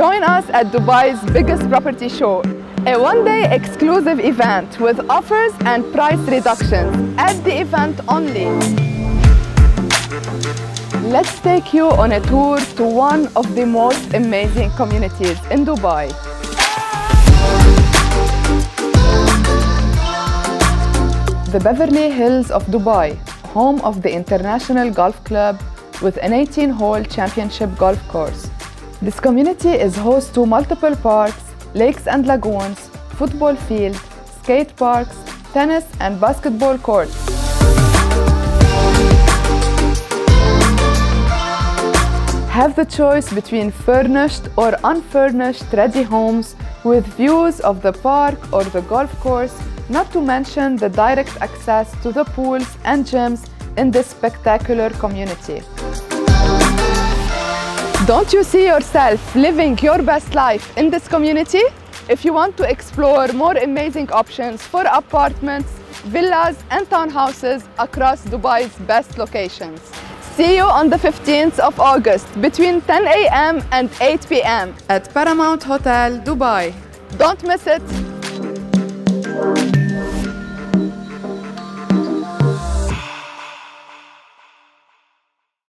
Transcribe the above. Join us at Dubai's biggest property show, a one-day exclusive event with offers and price reductions at the event only. Let's take you on a tour to one of the most amazing communities in Dubai. The Beverly Hills of Dubai, home of the International Golf Club with an 18-hole championship golf course. This community is host to multiple parks, lakes and lagoons, football fields, skate parks, tennis and basketball courts. Have the choice between furnished or unfurnished ready homes with views of the park or the golf course, not to mention the direct access to the pools and gyms in this spectacular community. Don't you see yourself living your best life in this community? If you want to explore more amazing options for apartments, villas and townhouses across Dubai's best locations. See you on the 15th of August between 10 a.m. and 8 p.m. at Paramount Hotel Dubai. Don't miss it!